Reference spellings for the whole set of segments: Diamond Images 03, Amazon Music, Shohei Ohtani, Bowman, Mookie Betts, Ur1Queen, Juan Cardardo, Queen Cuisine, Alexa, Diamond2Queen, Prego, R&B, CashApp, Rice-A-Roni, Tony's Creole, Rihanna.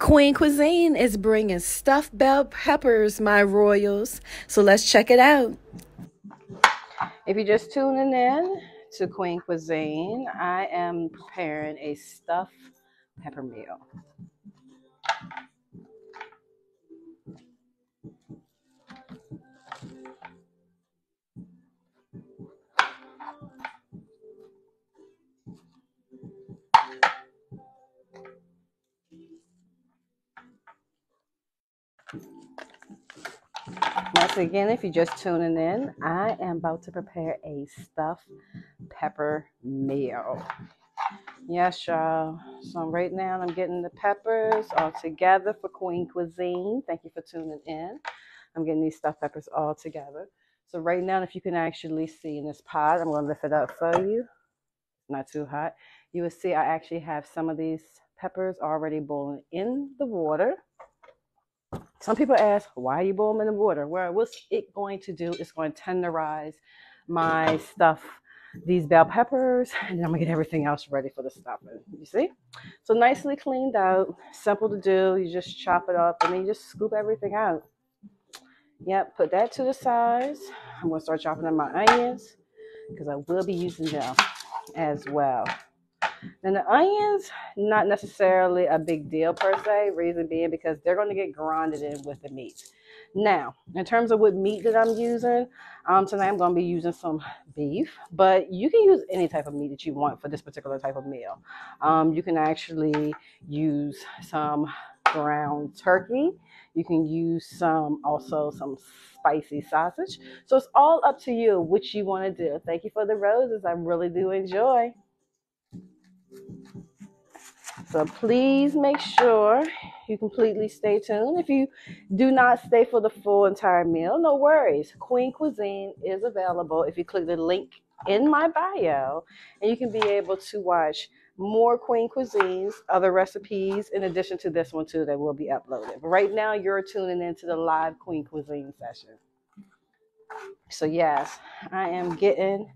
Queen Cuisine is bringing stuffed bell peppers, my royals. So let's check it out. If you're just tuning in to Queen Cuisine, I am preparing a stuffed pepper meal. Once again, if you're just tuning in, I am about to prepare a stuffed pepper meal. Yes, y'all. So right now I'm getting the peppers all together for Queen Cuisine. Thank you for tuning in. I'm getting these stuffed peppers all together. So right now, if you can actually see in this pot, I'm going to lift it up for you. Not too hot. You will see I actually have some of these peppers already boiling in the water. Some people ask, why you boil them in the water? Well, what's it going to do? It's going to tenderize my stuff, these bell peppers, and then I'm going to get everything else ready for the stuffing. You see? So nicely cleaned out, simple to do. You just chop it up, and then you just scoop everything out. Yep, put that to the side. I'm going to start chopping up my onions because I will be using them as well. And the onions, not necessarily a big deal per se, reason being because they're going to get grinded in with the meat. Now, in terms of what meat that I'm using, tonight I'm going to be using some beef, but you can use any type of meat that you want for this particular type of meal. You can actually use some ground turkey. You can use also some spicy sausage. So it's all up to you what you want to do. Thank you for the roses. I really do enjoy. So please make sure you completely stay tuned. If you do not stay for the full entire meal, no worries. Queen Cuisine is available if you click the link in my bio, and you can be able to watch more Queen Cuisines, other recipes, in addition to this one too that will be uploaded. But right now you're tuning into the live Queen Cuisine session. So yes, I am getting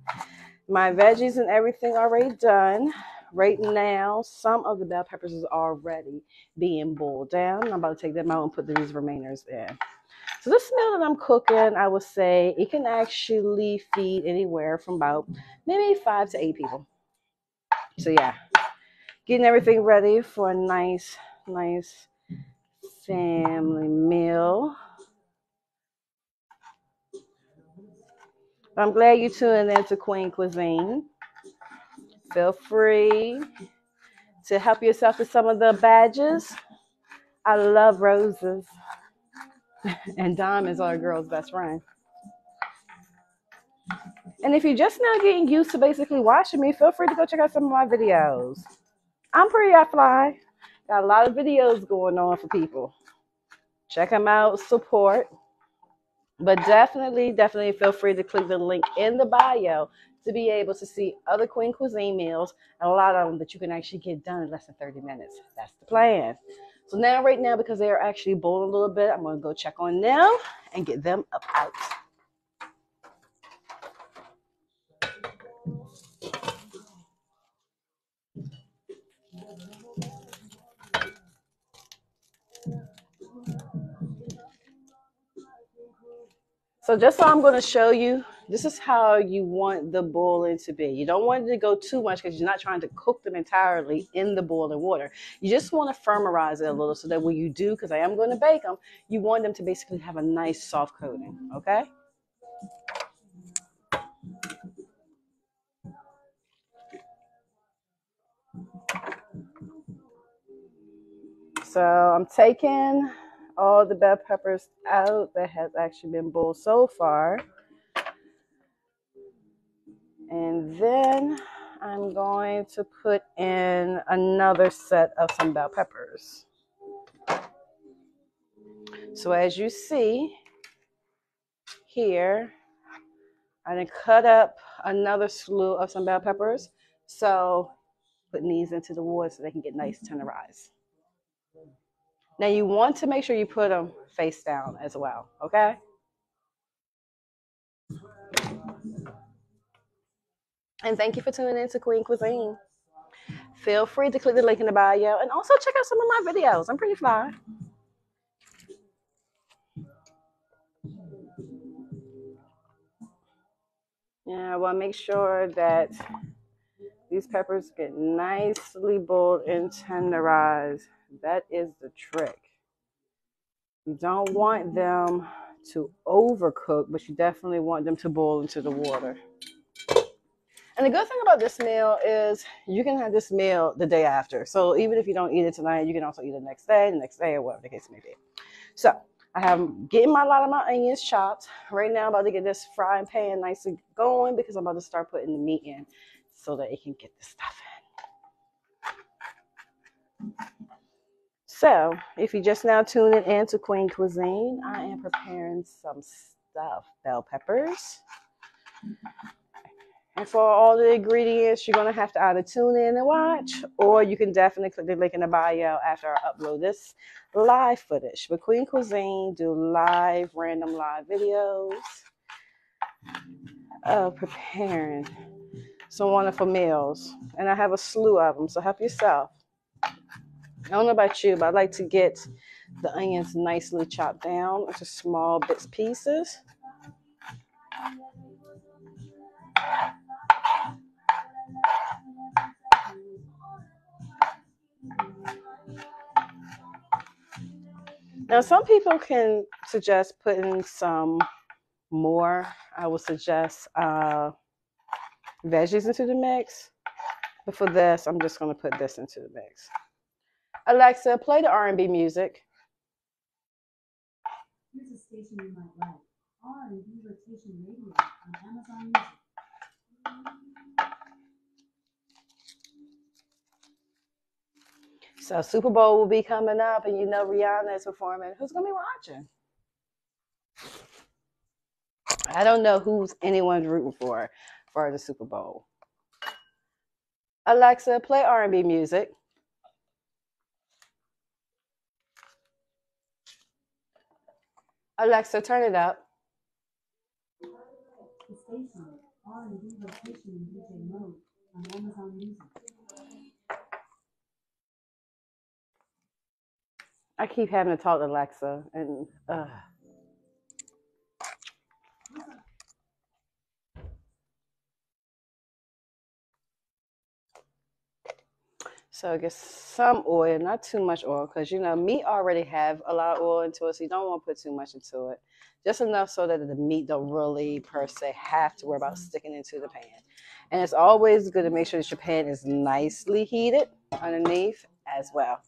my veggies and everything already done. Right now, some of the bell peppers is already being boiled down. I'm about to take them out and put these remainers in. So this meal that I'm cooking, I would say it can actually feed anywhere from about maybe 5 to 8 people. So yeah, getting everything ready for a nice family meal. I'm glad you tuned in to Queen Cuisine. Feel free to help yourself with some of the badges. I love roses. And diamonds are a girl's best friend. And if you're just now getting used to basically watching me, feel free to go check out some of my videos. I'm Pretty I Fly. Got a lot of videos going on for people. Check them out, support. But definitely feel free to click the link in the bio to be able to see other Queen Cuisine meals, and a lot of them that you can actually get done in less than 30 minutes. That's the plan. So now, right now, because they are actually boiling a little bit, I'm going to go check on them and get them up out. So just so I'm going to show you, this is how you want the boiling to be. You don't want it to go too much because you're not trying to cook them entirely in the boiling water. You just want to firmerize it a little so that when you do, because I am going to bake them, you want them to basically have a nice soft coating, okay? So I'm taking all the bell peppers out that has actually been boiled so far. And then I'm going to put in another set of some bell peppers. So as you see here, I done cut up another slew of some bell peppers. So putting these into the water so they can get nice tenderized. Now you want to make sure you put them face down as well, okay? And thank you for tuning in to Queen Cuisine. Feel free to click the link in the bio and also check out some of my videos. I'm pretty fly. Yeah, well, make sure that these peppers get nicely boiled and tenderized. That is the trick. You don't want them to overcook, but you definitely want them to boil into the water. And the good thing about this meal is you can have this meal the day after. So even if you don't eat it tonight, you can also eat it the next day, or whatever the case may be. So I have getting my lot of my onions chopped. Right now, I'm about to get this frying pan nicely going because I'm about to start putting the meat in so that it can get the stuff in. So if you're just now tuning in to Queen Cuisine, I am preparing some stuffed bell peppers. And for all the ingredients, you're going to have to either tune in and watch, or you can definitely click the link in the bio after I upload this live footage. But Queen Cuisine do live, random live videos of preparing some wonderful meals. And I have a slew of them, so help yourself. I don't know about you, but I like to get the onions nicely chopped down into small bits, pieces. Now, some people can suggest putting some more. I would suggest veggies into the mix. But for this, I'm just going to put this into the mix. Alexa, play the R&B music. Here's a station you might like. R&B Rotation Radio on Amazon Music. So Super Bowl will be coming up, and you know Rihanna is performing. Who's going to be watching? I don't know who's anyone's rooting for the Super Bowl. Alexa, play R&B music. Alexa, turn it up. The station, R&B Rotation DJ Mode on Amazon Music. I keep having to talk to Alexa, and so get some oil, not too much oil, because you know meat already have a lot of oil into it, so you don't want to put too much into it. Just enough so that the meat don't really per se have to worry about sticking into the pan. And it's always good to make sure that your pan is nicely heated underneath as well.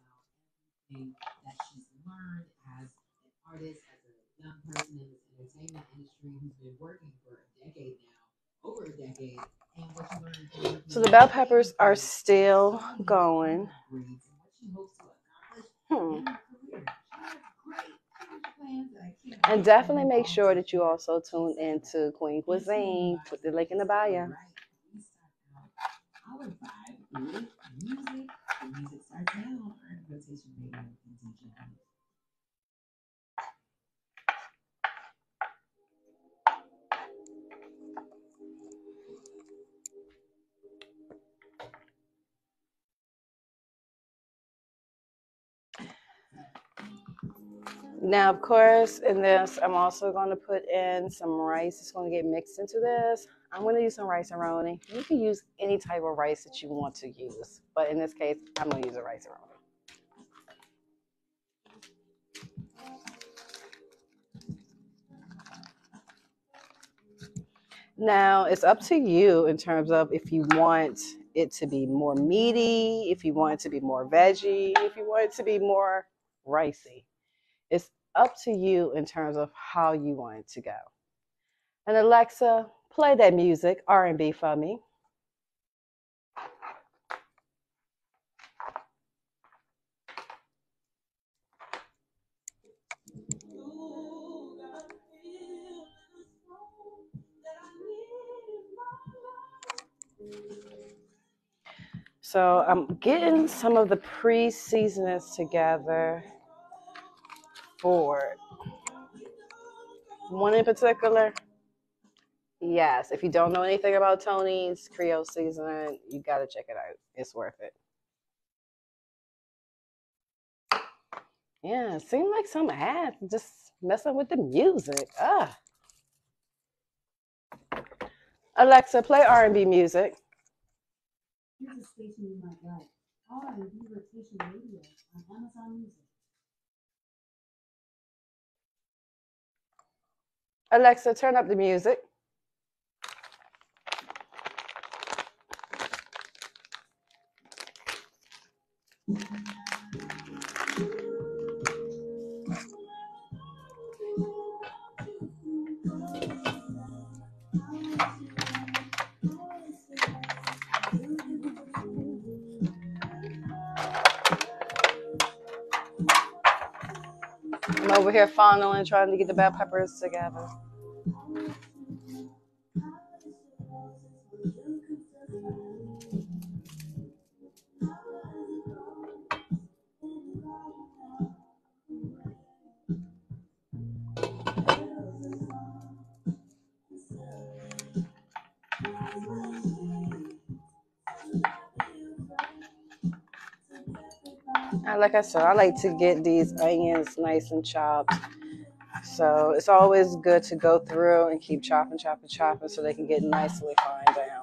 That she's learned as an artist, as a young person in the entertainment industry who's been working for a decade now, over a decade. And what she learned. So the bell peppers are still going. And definitely make sure that you also tune into Queen Cuisine. Put the link in the bio. Now, of course, in this, I'm also going to put in some rice. It's going to get mixed into this. I'm going to use some Rice-A-Roni. You can use any type of rice that you want to use, but in this case, I'm going to use a Rice-A-Roni. Now, it's up to you in terms of if you want it to be more meaty, if you want it to be more veggie, if you want it to be more ricey. It's up to you in terms of how you want it to go. And Alexa, play that music, R&B, for me. So I'm getting some of the pre-seasonings together for one in particular. Yes, if you don't know anything about Tony's Creole seasoning, you got to check it out. It's worth it. Yeah, seemed like some ads just messing with the music. Ah. Alexa, play R&B music. Here's a station you might like. R&B Rotation Radio on Amazon Music. Alexa, turn up the music. I'm over here fondling, trying to get the bell peppers together. Like I said, I like to get these onions nice and chopped. So it's always good to go through and keep chopping, chopping, chopping so they can get nicely fine down.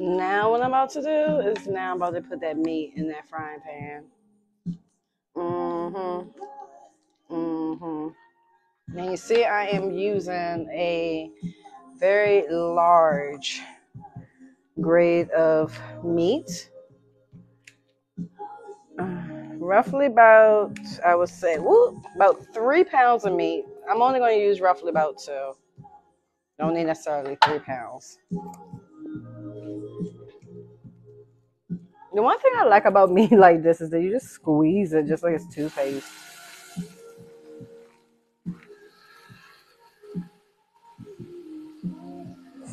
Now what I'm about to do is now I'm about to put that meat in that frying pan. Now you see I am using a very large grade of meat. Roughly about, I would say, about 3 pounds of meat. I'm only going to use roughly about 2. Don't need necessarily 3 pounds. The one thing I like about meat like this is that you just squeeze it just like it's toothpaste.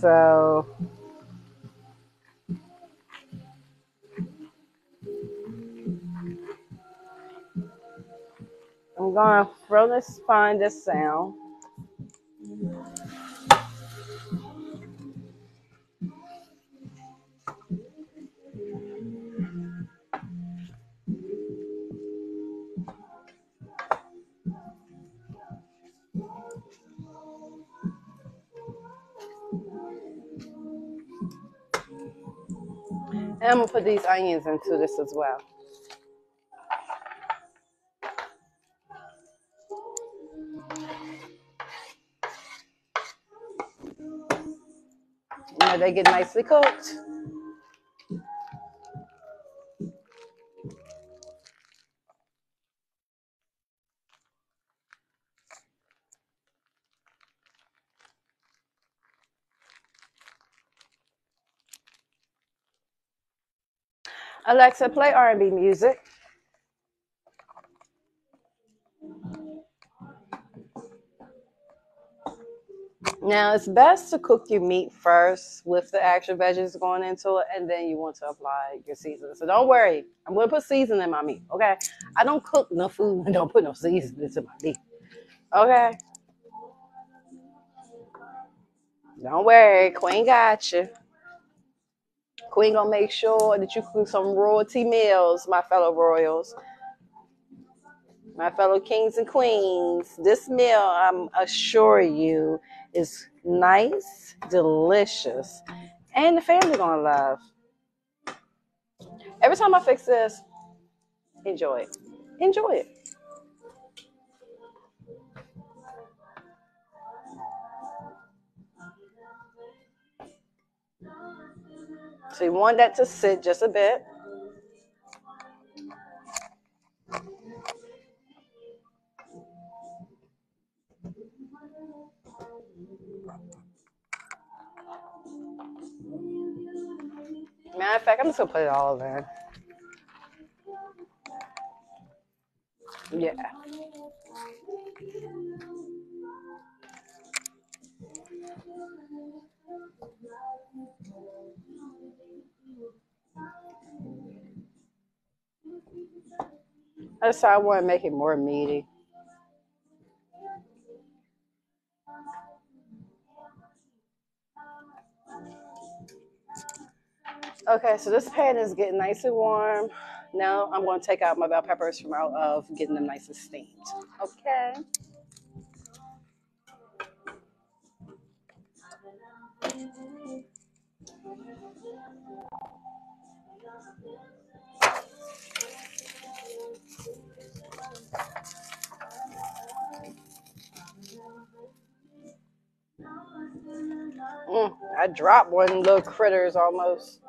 So I'm gonna throw this, find this down. I'm going to put these onions into this as well. Now they get nicely cooked. Alexa, play R&B music. Now, it's best to cook your meat first with the actual veggies going into it, and then you want to apply your seasoning. So don't worry. I'm going to put seasoning in my meat, okay? I don't cook no food and don't put no seasoning into my meat, okay? Don't worry. Queen got you. Queen gonna make sure that you cook some royalty meals, my fellow royals, my fellow kings and queens. This meal, I'm assure you, is nice, delicious, and the family gonna love. Every time I fix this, enjoy it. Enjoy it. So you want that to sit just a bit. Matter of fact, I'm just gonna put it all in. Yeah. That's how I want to make it more meaty. Okay, so this pan is getting nice and warm. Now I'm going to take out my bell peppers from out of getting them nice and steamed. Okay. I dropped one little critters almost.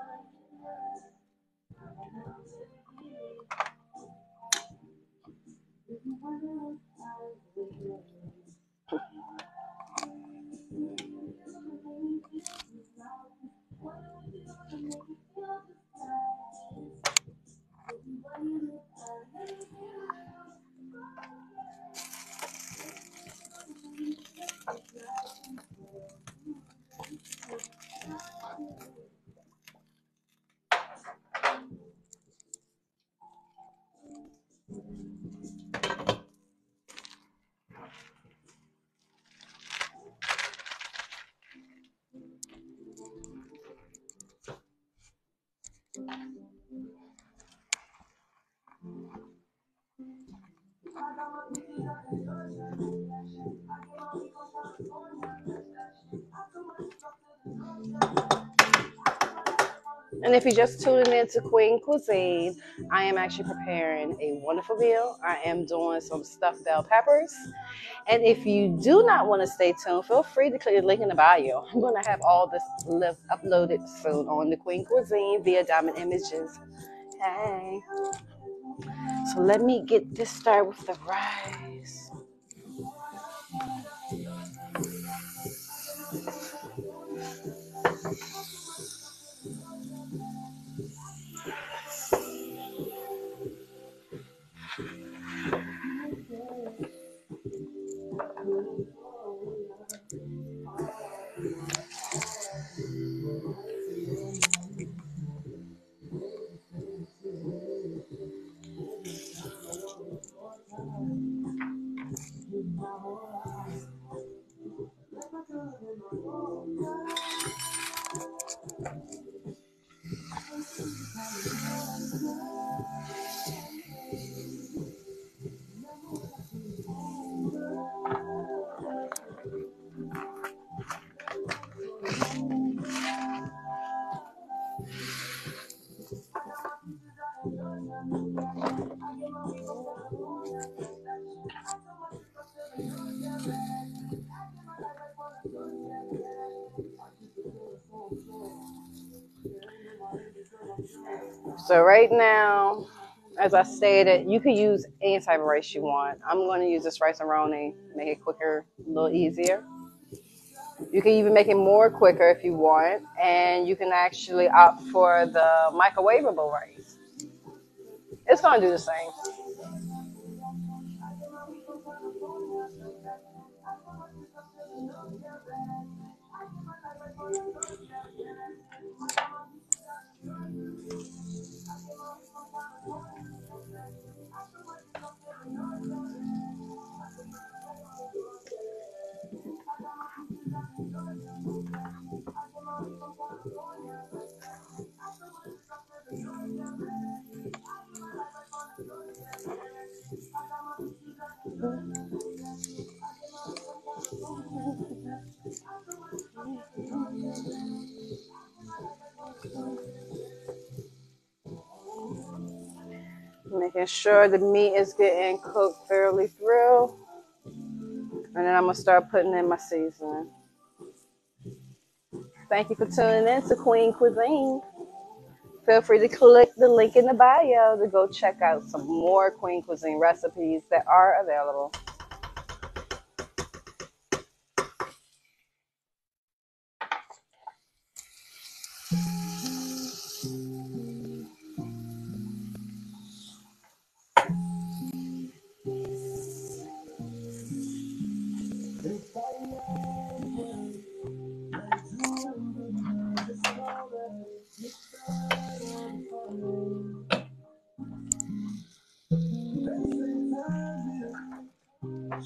And if you're just tuning in to Queen Cuisine, I am actually preparing a wonderful meal. I am doing some stuffed bell peppers. And if you do not want to stay tuned, feel free to click the link in the bio. I'm going to have all this uploaded soon on the Queen Cuisine via Diamond Images. Hey. So let me get this started with the rice. So right now, as I stated, you could use any type of rice you want. I'm going to use this Rice-A-Roni, make it quicker, a little easier. You can even make it more quicker if you want, and you can actually opt for the microwavable rice. It's going to do the same. Making sure the meat is getting cooked fairly through, and then I'm gonna start putting in my seasoning. Thank you for tuning in to Queen Cuisine. Feel free to click the link in the bio to go check out some more Queen Cuisine recipes that are available. Now,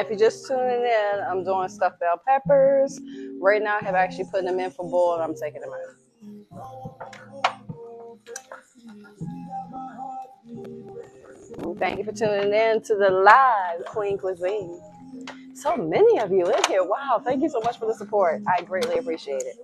if you're just tuning in, I'm doing stuffed bell peppers. Right now, I have actually put them in for boil, and I'm taking them out. Thank you for tuning in to the live Queen Cuisine. So many of you in here. Wow, thank you so much for the support. I greatly appreciate it.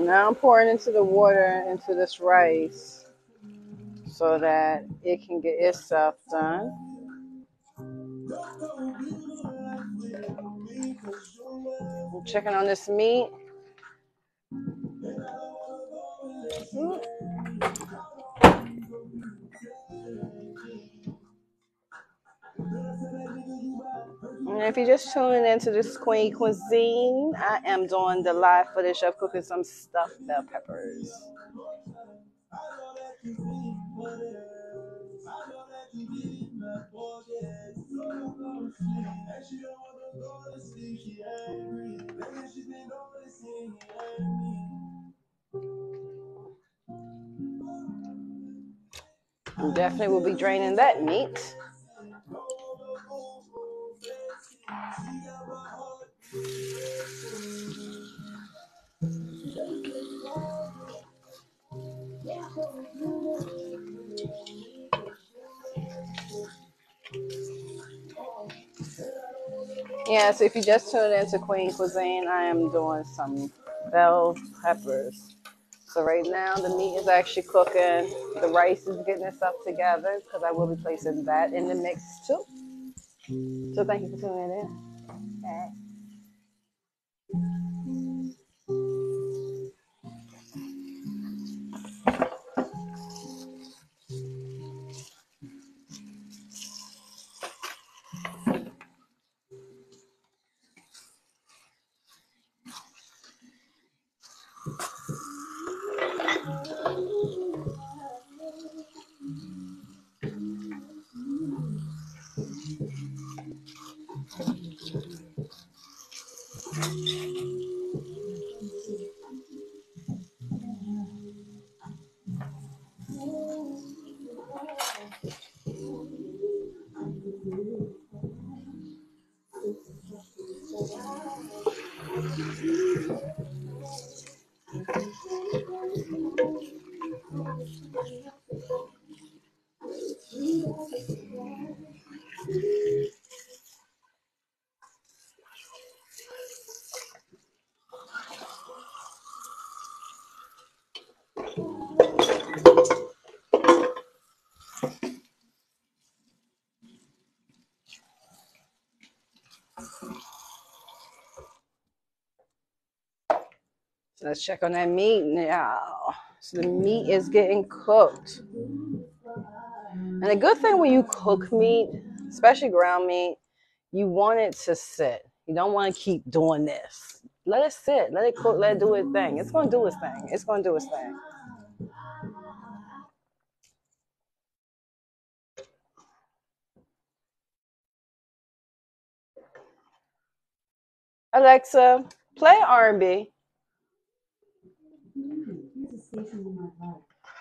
Now I'm pouring into the water into this rice so that it can get itself done. I'm checking on this meat. And if you're just tuning into this Queen Cuisine, I am doing the live footage of cooking some stuffed bell peppers. We definitely will be draining that meat. Yeah, so if you just tuned into Queen Cuisine, I am doing some bell peppers. So right now the meat is actually cooking, the rice is getting itself together because I will be placing that in the mix too. So thank you for tuning in. Okay. Let's check on that meat now. So the meat is getting cooked. And a good thing when you cook meat, especially ground meat, you want it to sit. You don't want to keep doing this. Let it sit. Let it cook. Let it do its thing. It's going to do its thing. It's going to do its thing. Alexa, play R&B.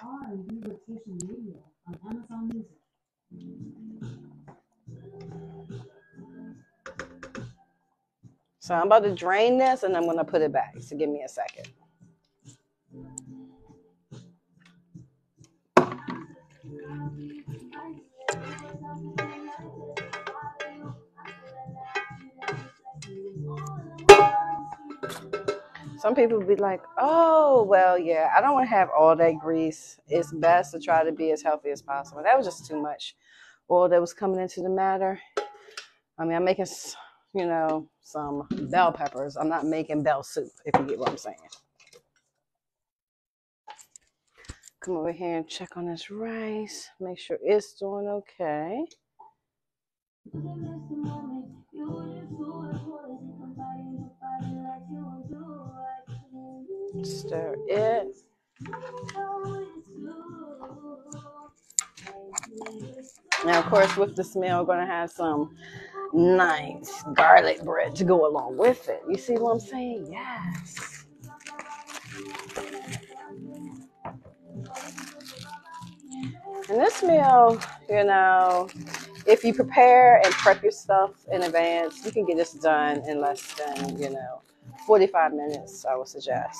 R&B Rotation Radio on Amazon Music. So I'm about to drain this and I'm going to put it back. So give me a second. Some people be like, oh, well, yeah, I don't want to have all that grease. It's best to try to be as healthy as possible. That was just too much oil that was coming into the matter. I mean, I'm making, you know, some bell peppers. I'm not making bell soup, if you get what I'm saying. Come over here and check on this rice. Make sure it's doing okay. Stir it. Now, of course, with the smell, we're going to have some nice garlic bread to go along with it. You see what I'm saying? Yes. And this meal, you know, if you prepare and prep your stuff in advance, you can get this done in less than, you know, 45 minutes, I would suggest.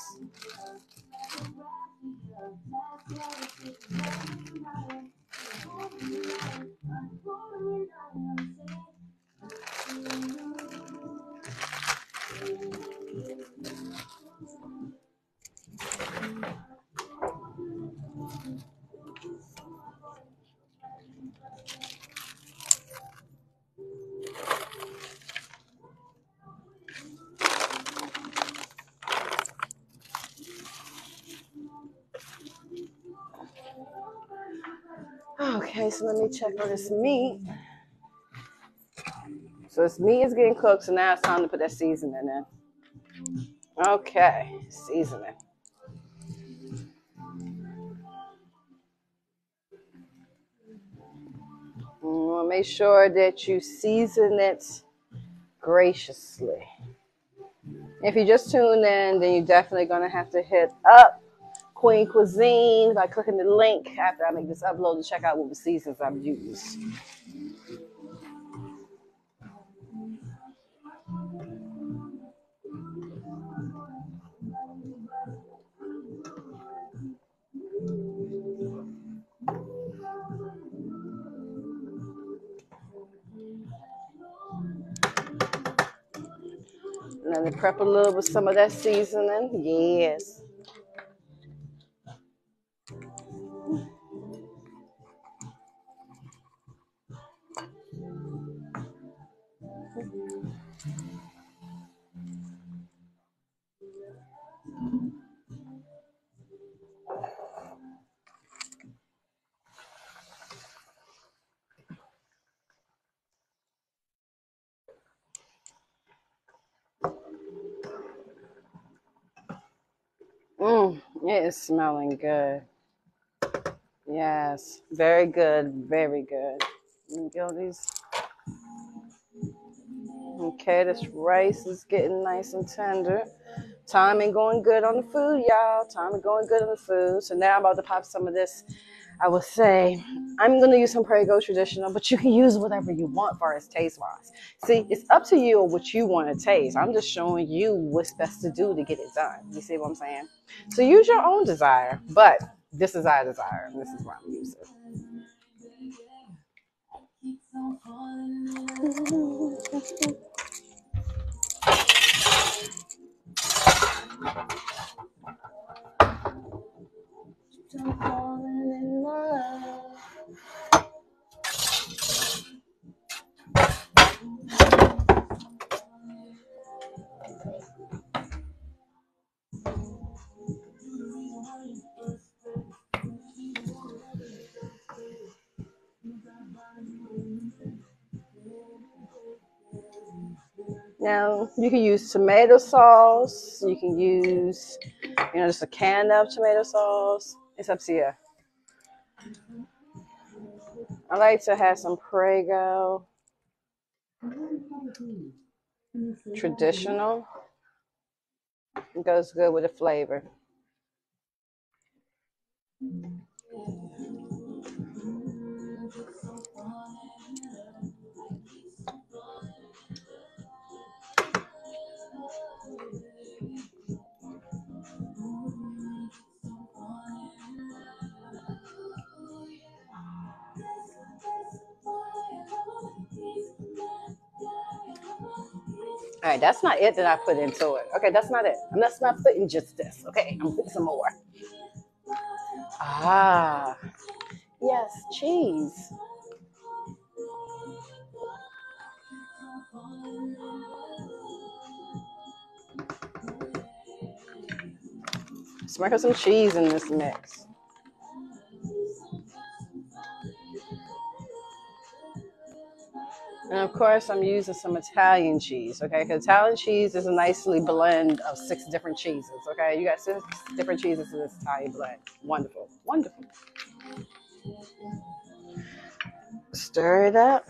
Okay, so let me check on this meat. So this meat is getting cooked, so now it's time to put that seasoning in. Okay, seasoning. You want to make sure that you season it graciously. If you just tuned in, then you're definitely going to have to hit up Queen Cuisine by clicking the link after I make this upload to check out what the seasons I've used. And then prep a little with some of that seasoning. Yes. It is smelling good. Yes, very good, very good. Let me get these. Okay, this rice is getting nice and tender. Timing going good on the food, y'all. Timing going good on the food. So now I'm about to pop some of this. I would say I'm going to use some Prego traditional, but you can use whatever you want as far as taste-wise. See, it's up to you what you want to taste. I'm just showing you what's best to do to get it done. You see what I'm saying? So use your own desire, but this is our desire, and this is why I'm using it. I'm falling in love. Now, you can use tomato sauce. You can use, you know, just a can of tomato sauce. It's up to you. I like to have some Prego traditional. It goes good with the flavor. All right, that's not it that I put into it. Okay, that's not it. And that's not putting just this. Okay, I'm putting some more. Ah, yes, cheese. Sprinkle some cheese in this mix. And of course, I'm using some Italian cheese, okay? Because Italian cheese is a nicely blend of 6 different cheeses, okay? You got 6 different cheeses in this Italian blend. Wonderful, wonderful. Stir it up.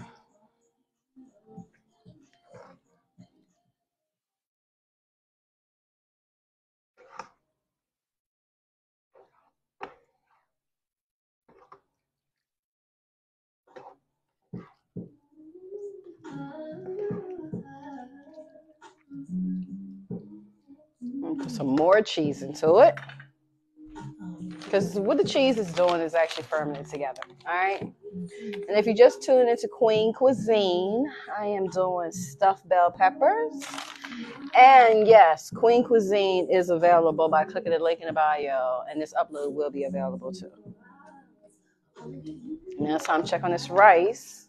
Put some more cheese into it, because what the cheese is doing is actually firming it together. All right, and if you just tune into Queen Cuisine, I am doing stuffed bell peppers. And yes, Queen Cuisine is available by clicking the link in the bio, and this upload will be available too. Now it's time to check on this rice.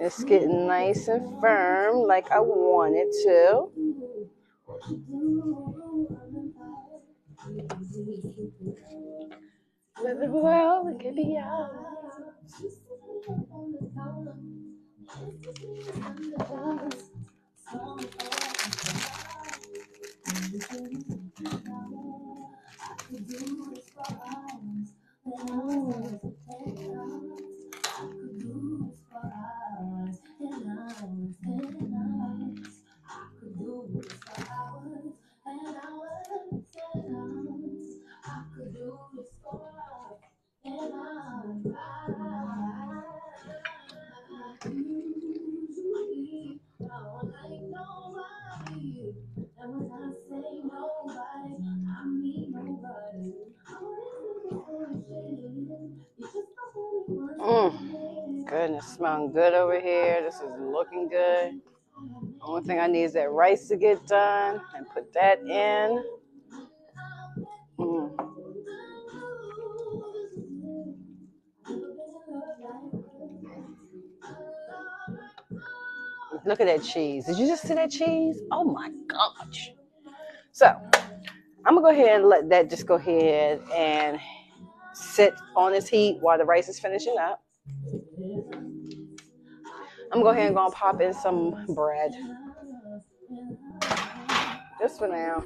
It's getting nice and firm like I want it to. Well, it could be out. Goodness, smelling good over here. This is looking good. Only thing I need is that rice to get done, and put that in. Look at that cheese. Did you just see that cheese? Oh my gosh. So I'm gonna go ahead and let that just go ahead and sit on this heat while the rice is finishing up. I'm going to go ahead and pop in some bread. Just for now.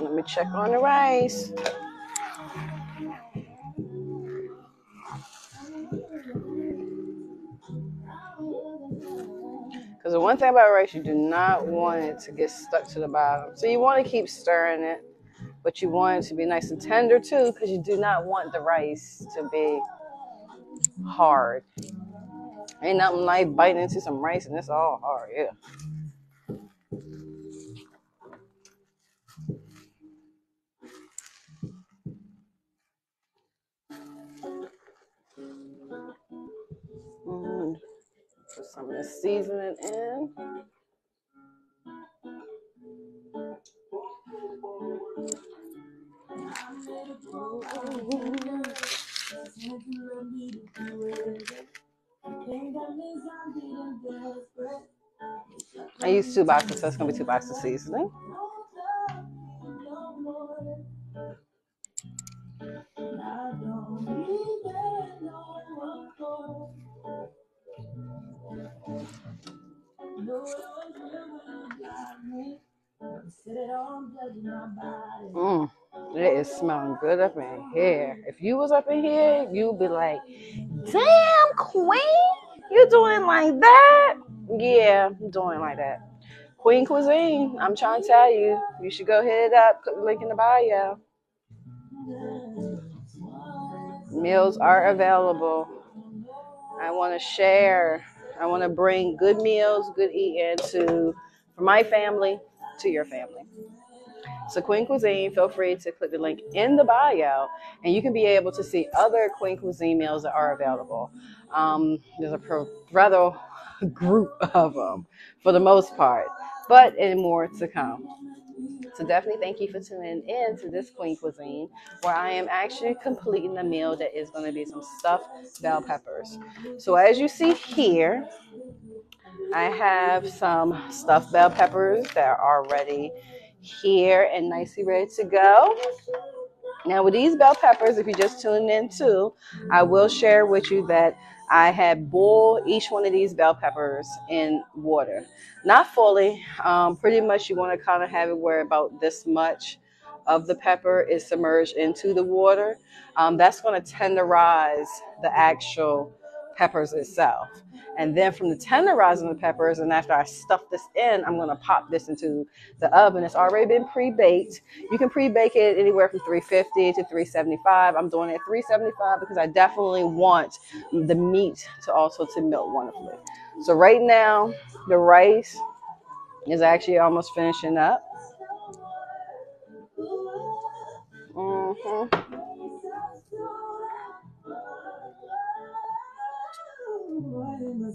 Let me check on the rice. Because the one thing about rice, you do not want it to get stuck to the bottom. So you want to keep stirring it, but you want it to be nice and tender too, because you do not want the rice to be hard. Ain't nothing like biting into some rice and it's all hard, yeah. Put some of the seasoning in. I use 2 boxes, so it's gonna be 2 boxes of seasoning. It is smelling good up in here. If you was up in here, you'd be like, damn, Queen, you doing like that? Yeah, I'm doing like that. Queen Cuisine, I'm trying to tell you, you should go hit it up. Click the link in the bio. Meals are available. I want to share. I want to bring good meals, good eating to from my family to your family. So Queen Cuisine, feel free to click the link in the bio, and you can be able to see other Queen Cuisine meals that are available. There's a rather group of them for the most part, but and more to come. So definitely thank you for tuning in to this Queen Cuisine, where I am actually completing the meal that is going to be some stuffed bell peppers. So as you see here, I have some stuffed bell peppers that are already here and nicely ready to go. Now with these bell peppers, if you just tuned in too, I will share with you that I had boiled each one of these bell peppers in water. Not fully, pretty much you want to kind of have it where about this much of the pepper is submerged into the water. That's going to tenderize the actual peppers itself. And then from the tenderizing the peppers, and after I stuff this in, I'm going to pop this into the oven. It's already been pre-baked. You can pre-bake it anywhere from 350 to 375. I'm doing it at 375 because I definitely want the meat to also to melt wonderfully. So right now, the rice is actually almost finishing up.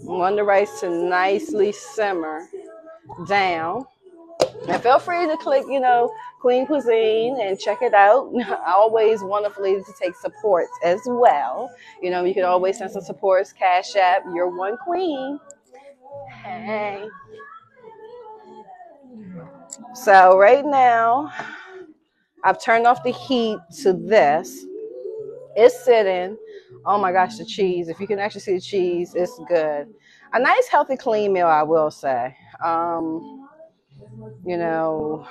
I want the rice to nicely simmer down. And feel free to click, you know, Queen Cuisine and check it out. Always wonderfully to take supports as well. You know, you can always send some supports, Cash App, You're One Queen. Hey. So right now, I've turned off the heat to this. It's sitting. Oh my gosh, the cheese. If you can actually see the cheese, it's good. A nice, healthy, clean meal, I will say. You know,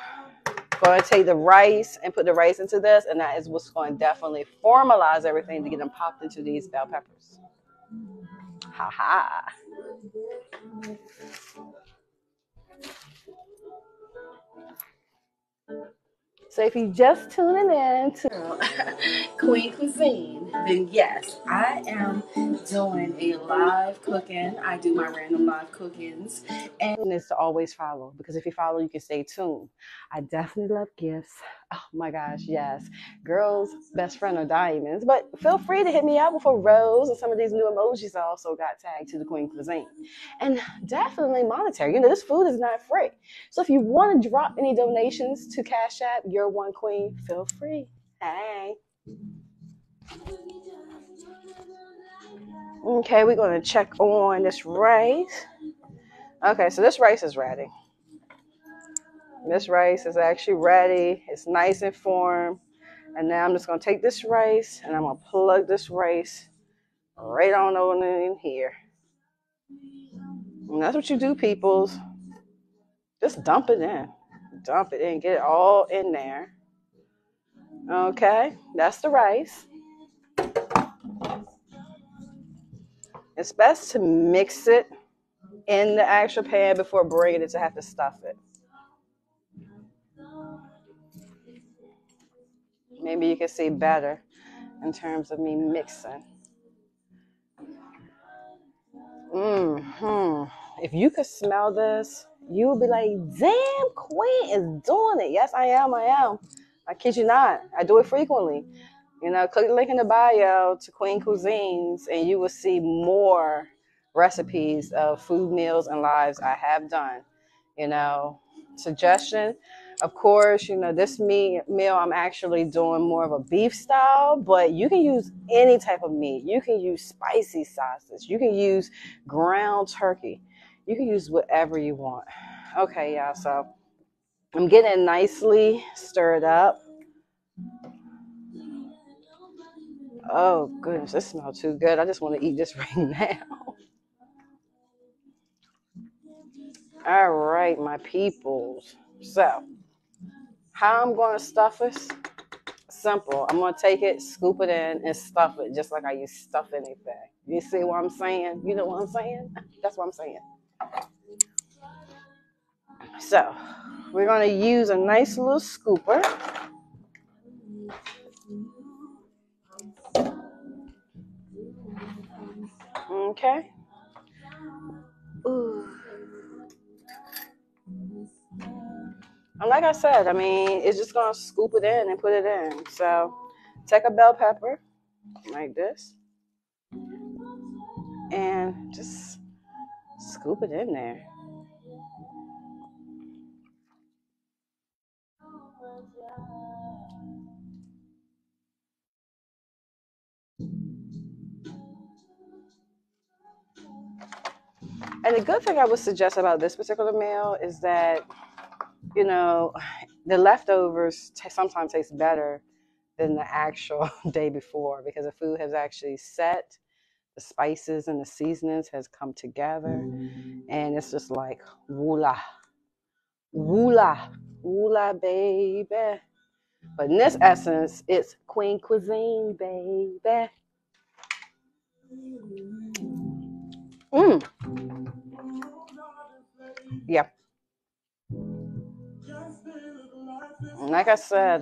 going to take the rice and put the rice into this, and that is what's going to definitely formalize everything to get them popped into these bell peppers. Ha ha. So if you're just tuning in to Queen Cuisine, then yes, I am doing a live cooking. I do my random live cookings, and it's to always follow, because if you follow, you can stay tuned. I definitely love gifts. Oh my gosh, yes. Girls, best friend, or diamonds. But feel free to hit me up with a rose, and some of these new emojis I also got tagged to the Queen Cuisine. And definitely monetary. You know, this food is not free. So if you want to drop any donations to Cash App, You're One Queen, feel free. Hey. Okay, we're going to check on this rice. Okay, so this rice is ready. This rice is actually ready. It's nice and formed. And now I'm just going to take this rice and I'm going to plug this rice right on over in here. And that's what you do, peoples. Just dump it in. Dump it in. Get it all in there. Okay. That's the rice. It's best to mix it in the actual pan before bringing it to have to stuff it. Maybe you can see better in terms of me mixing. If you could smell this, you would be like, damn, Queen is doing it. Yes, I am. I am. I kid you not. I do it frequently. You know, click the link in the bio to Queen Cuisines, and you will see more recipes of food, meals, and lives I have done. You know, suggestion. Of course, you know, this meal I'm actually doing more of a beef style, but you can use any type of meat. You can use spicy sausage. You can use ground turkey. You can use whatever you want. Okay, y'all, so I'm getting it nicely stirred up. Oh, goodness, this smells too good. I just want to eat this right now. All right, my peoples. So How I'm going to stuff this? Simple. I'm going to take it, scoop it in, and stuff it just like I used to stuff anything. You see what I'm saying? You know what I'm saying? That's what I'm saying. So we're going to use a nice little scooper. Okay. Ooh. And like I said, I mean, it's just going to scoop it in and put it in. So take a bell pepper like this and just scoop it in there. And the good thing I would suggest about this particular meal is that, you know, the leftovers sometimes taste better than the actual day before, because the food has actually set, the spices and the seasonings has come together, and it's just like woola, woola, woola, baby. But in this essence, it's Queen Cuisine, baby. Yeah. Like I said,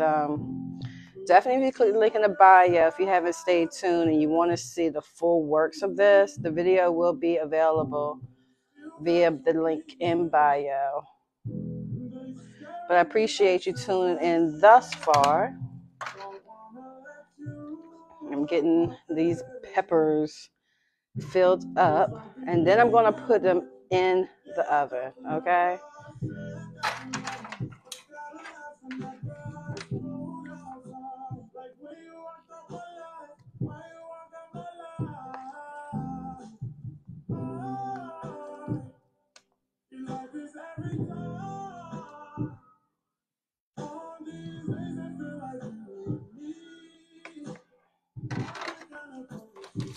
definitely click the link in the bio if you haven't stayed tuned and you want to see the full works of this. The video will be available via the link in bio. But I appreciate you tuning in thus far. I'm getting these peppers filled up, and then I'm going to put them in the oven, okay?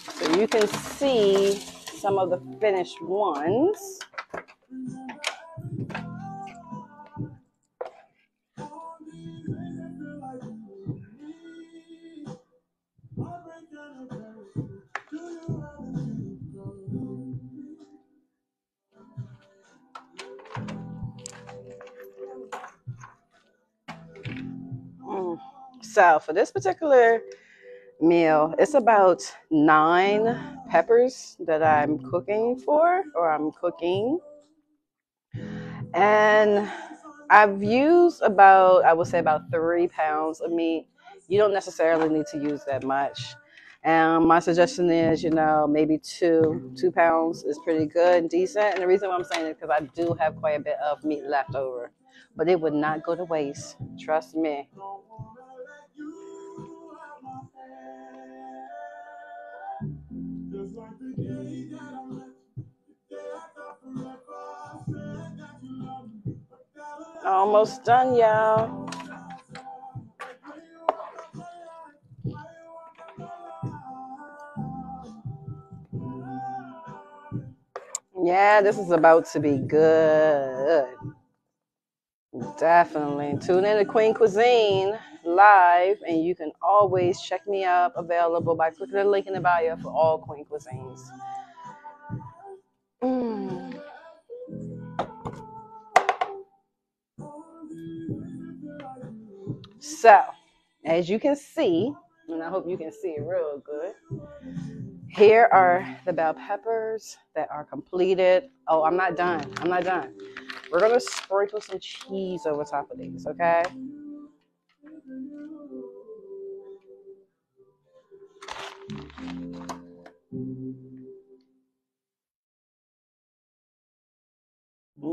So you can see some of the finished ones. So for this particular meal, it's about 9 peppers that I'm cooking for, or I'm cooking, and I've used about, I would say, about 3 pounds of meat. You don't necessarily need to use that much. My suggestion is, you know, maybe 2 pounds is pretty good and decent. And the reason why I'm saying it is because I do have quite a bit of meat left over, but it would not go to waste, trust me. Almost done, y'all. Yeah, this is about to be good. Definitely. Tune in to Queen Cuisine live, and you can always check me up, available by clicking the link in the bio for all Queen Cuisines. So, as you can see, and I hope you can see it real good, here are the bell peppers that are completed. Oh, I'm not done. I'm not done. We're going to sprinkle some cheese over top of these, okay?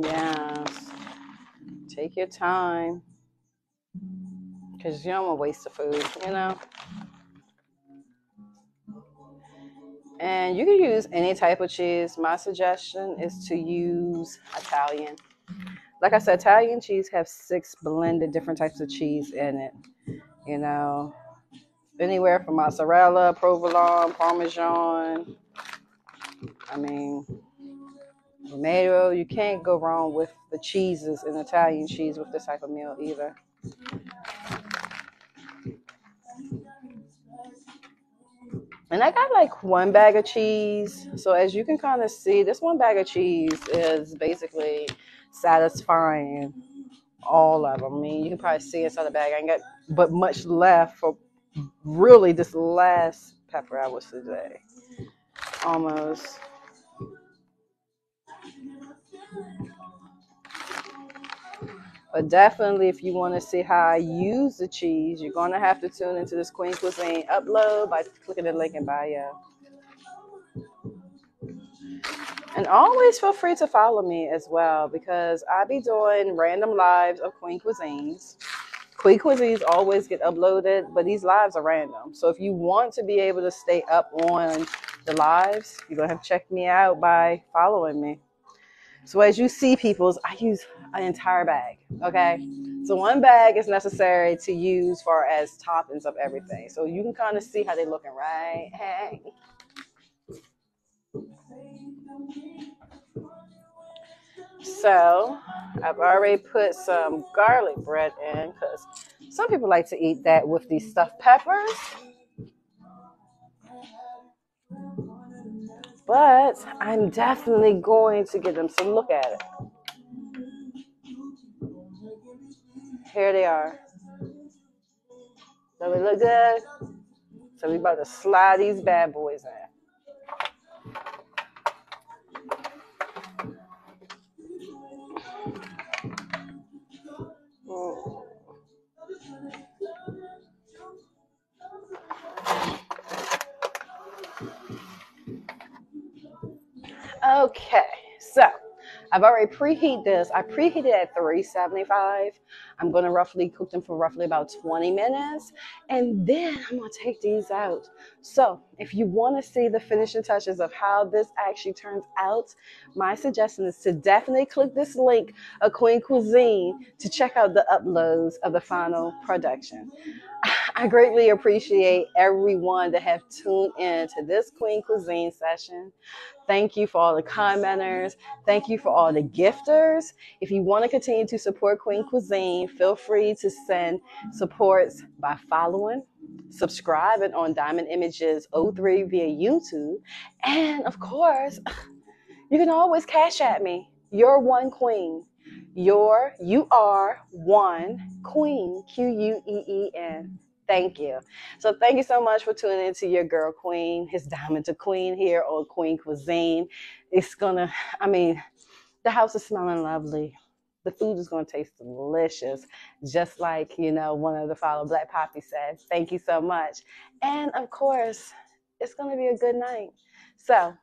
Yes. Take your time, because you don't want to waste the food, you know? And you can use any type of cheese. My suggestion is to use Italian. Like I said, Italian cheese have 6 blended different types of cheese in it. You know, anywhere from mozzarella, provolone, parmesan. I mean, tomato. You can't go wrong with the cheeses and Italian cheese with this type of meal either. And I got like one bag of cheese. So as you can kind of see, this one bag of cheese is basically satisfying all of them. I mean, you can probably see inside the bag. I ain't got but much left for really this last pepper, I would say. Almost. But definitely, if you want to see how I use the cheese, you're going to have to tune into this Queen Cuisine upload by clicking the link in bio. And always feel free to follow me as well, because I be doing random lives of Queen Cuisines. Queen Cuisines always get uploaded, but these lives are random. So if you want to be able to stay up on the lives, you're going to have to check me out by following me. So as you see, peoples, I use an entire bag, okay? So one bag is necessary to use far as toppings of everything. So you can kind of see how they're looking, right? Hey. So I've already put some garlic bread in because some people like to eat that with these stuffed peppers. But I'm definitely going to give them some look at it. Here they are. Does it look good? So we're about to slide these bad boys in. Whoa. Okay, so I've already preheated this. I preheated at 375. I'm going to roughly cook them for roughly about 20 minutes. And then I'm going to take these out. So if you want to see the finishing touches of how this actually turns out, my suggestion is to definitely click this link of Queen Cuisine to check out the uploads of the final production. I greatly appreciate everyone that have tuned in to this Queen Cuisine session. Thank you for all the commenters. Thank you for all the gifters. If you want to continue to support Queen Cuisine, feel free to send supports by following, subscribing on Diamond Images 03 via YouTube. And of course, you can always cash at me. You're one queen. You are one queen, Q-U-E-E-N. Thank you. So thank you so much for tuning in to your girl Queen. It's Diamond2Queen here on Queen Cuisine. It's gonna, I mean, the house is smelling lovely. The food is gonna taste delicious. Just like, you know, one of the follow Black Poppy said, thank you so much. And of course, it's gonna be a good night. So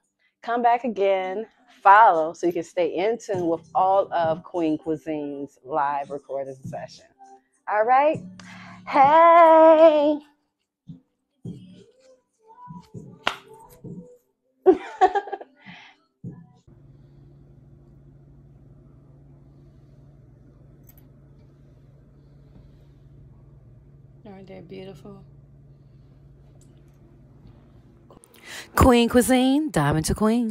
come back again, follow so you can stay in tune with all of Queen Cuisine's live recorded sessions. All right. Hey. Aren't they beautiful? Queen Cuisine, Diamond2Queen.